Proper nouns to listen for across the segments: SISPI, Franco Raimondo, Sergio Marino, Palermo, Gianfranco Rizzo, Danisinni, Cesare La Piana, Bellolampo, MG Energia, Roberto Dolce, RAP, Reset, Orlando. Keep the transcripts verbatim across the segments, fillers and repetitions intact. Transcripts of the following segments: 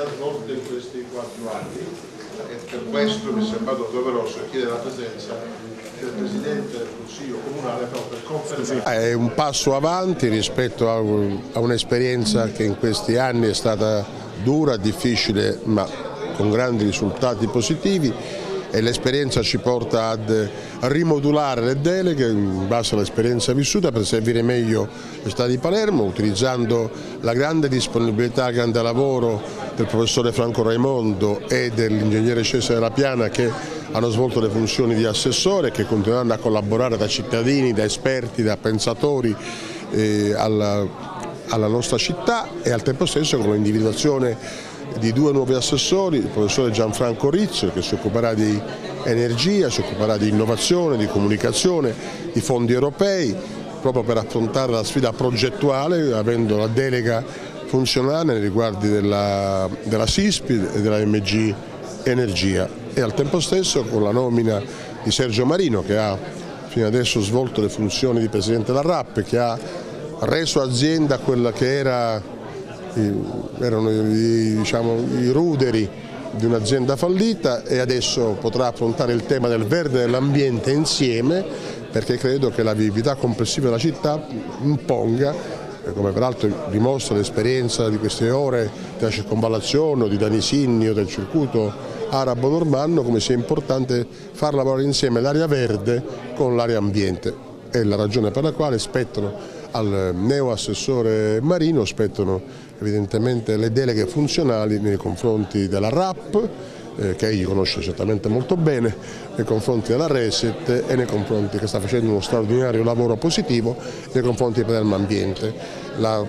attività svolte in questi quattro anni, e per questo mi è sembrato doveroso chiedere la presenza del Presidente del Consiglio Comunale proprio per confermare. È un passo avanti rispetto a, un, a un'esperienza che in questi anni è stata dura, difficile, ma con grandi risultati positivi, e l'esperienza ci porta ad rimodulare le deleghe in base all'esperienza vissuta per servire meglio lo Stato di Palermo, utilizzando la grande disponibilità, il grande lavoro del professore Franco Raimondo e dell'ingegnere Cesare La Piana, che hanno svolto le funzioni di assessore e che continueranno a collaborare da cittadini, da esperti, da pensatori eh, alla, alla nostra città, e al tempo stesso con l'individuazione di due nuovi assessori, il professore Gianfranco Rizzo, che si occuperà di energia, si occuperà di innovazione, di comunicazione, di fondi europei, proprio per affrontare la sfida progettuale, avendo la delega funzionale nei riguardi della, della SISPI e della M G Energia, e al tempo stesso con la nomina di Sergio Marino, che ha fino adesso svolto le funzioni di Presidente della R A P, che ha reso azienda quella che era... erano diciamo, i ruderi di un'azienda fallita, e adesso potrà affrontare il tema del verde e dell'ambiente insieme, perché credo che la vività complessiva della città imponga, come peraltro dimostra l'esperienza di queste ore della circonvallazione o di Danisinni o del circuito arabo-normanno, come sia importante far lavorare insieme l'area verde con l'area ambiente. È la ragione per la quale spettano al neo-assessore Marino spettano evidentemente le deleghe funzionali nei confronti della R A P, eh, che egli conosce certamente molto bene, nei confronti della Reset e nei confronti, che sta facendo uno straordinario lavoro positivo, nei confronti di Palermo Ambiente. La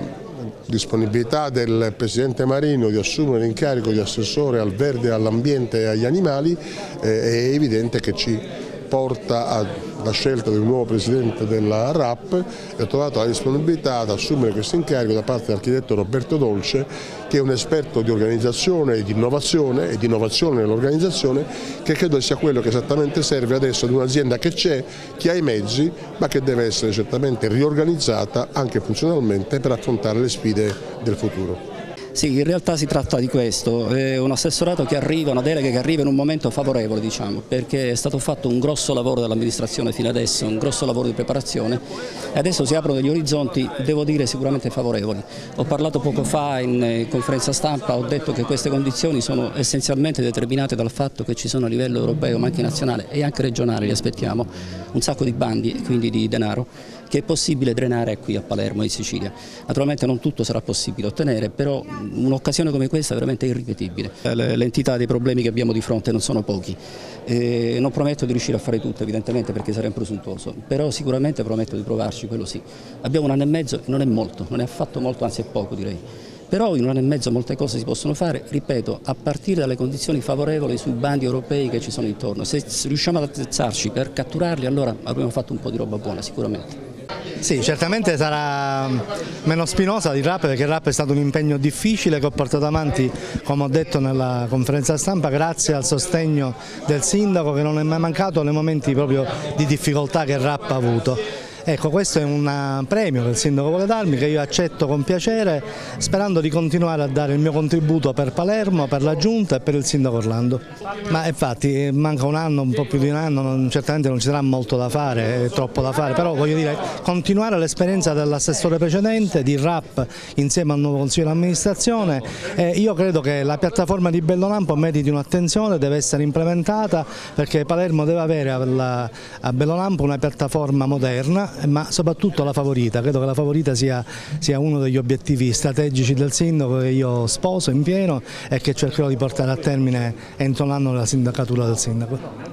disponibilità del Presidente Marino di assumere l'incarico di assessore al verde, all'ambiente e agli animali eh, è evidente che ci porta a... la scelta del nuovo Presidente della R A P, e ho trovato la disponibilità ad assumere questo incarico da parte dell'architetto Roberto Dolce, che è un esperto di organizzazione e di innovazione e di innovazione nell'organizzazione, che credo sia quello che esattamente serve adesso ad un'azienda che c'è, che ha i mezzi, ma che deve essere certamente riorganizzata anche funzionalmente per affrontare le sfide del futuro. Sì, in realtà si tratta di questo, è un assessorato che arriva, una delega che arriva in un momento favorevole, diciamo, perché è stato fatto un grosso lavoro dall'amministrazione fino adesso, un grosso lavoro di preparazione, e adesso si aprono degli orizzonti, devo dire, sicuramente favorevoli. Ho parlato poco fa in conferenza stampa, ho detto che queste condizioni sono essenzialmente determinate dal fatto che ci sono a livello europeo, ma anche nazionale e anche regionale, li aspettiamo, un sacco di bandi e quindi di denaro che è possibile drenare qui a Palermo e in Sicilia. Naturalmente non tutto sarà possibile ottenere, però un'occasione come questa è veramente irripetibile. L'entità dei problemi che abbiamo di fronte non sono pochi. Eh, non prometto di riuscire a fare tutto, evidentemente, perché sarei un presuntuoso, però sicuramente prometto di provarci, quello sì. Abbiamo un anno e mezzo, non è molto, non è affatto molto, anzi è poco, direi. Però in un anno e mezzo molte cose si possono fare, ripeto, a partire dalle condizioni favorevoli sui bandi europei che ci sono intorno. Se riusciamo ad attrezzarci per catturarli, allora avremo fatto un po' di roba buona, sicuramente. Sì, certamente sarà meno spinosa di R A P, perché R A P è stato un impegno difficile che ho portato avanti, come ho detto nella conferenza stampa, grazie al sostegno del sindaco, che non è mai mancato nei momenti proprio di difficoltà che R A P ha avuto. Ecco, questo è un premio che il sindaco vuole darmi, che io accetto con piacere, sperando di continuare a dare il mio contributo per Palermo, per la Giunta e per il sindaco Orlando. Ma infatti manca un anno, un po' più di un anno, non, certamente non ci sarà molto da fare, è troppo da fare, però voglio dire, continuare l'esperienza dell'assessore precedente, di R A P, insieme al nuovo Consiglio di amministrazione. Eh, io credo che la piattaforma di Bellolampo meriti un'attenzione, deve essere implementata, perché Palermo deve avere alla, a Bellolampo una piattaforma moderna, ma soprattutto la favorita. Credo che la favorita sia, sia uno degli obiettivi strategici del sindaco, che io sposo in pieno e che cercherò di portare a termine entro l'anno nella sindacatura del sindaco.